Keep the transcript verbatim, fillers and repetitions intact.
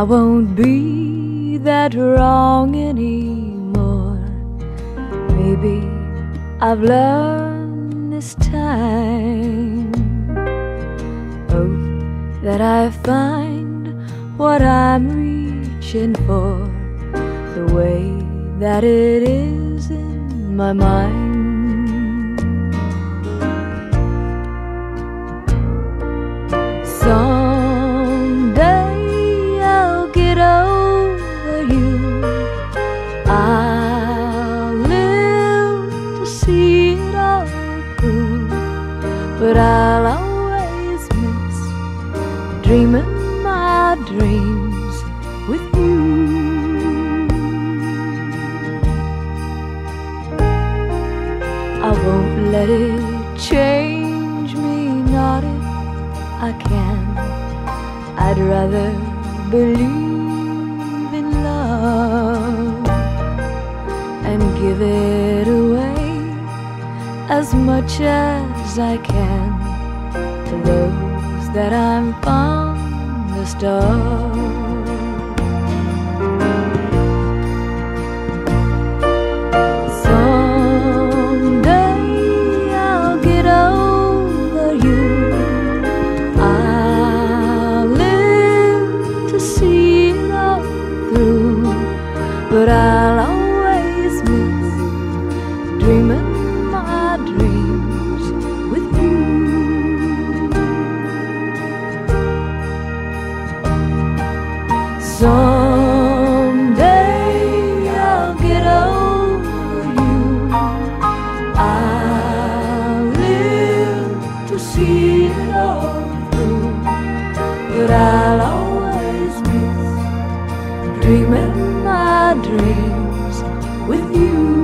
I won't be that wrong anymore. Maybe I've learned this time. Hope that I find what I'm reaching for, the way that it is in my mind. But I'll always miss dreaming my dreams with you. I won't let it change me, not if I can. I'd rather believe in love and give it away as much as I can to those that I'm fondest of. Someday I'll get over you. I'll live to see it all through. But I'll always miss dreaming my dreams with you. Someday I'll get over you. I'll live to see it all through. But I'll always miss dreaming my dreams with you.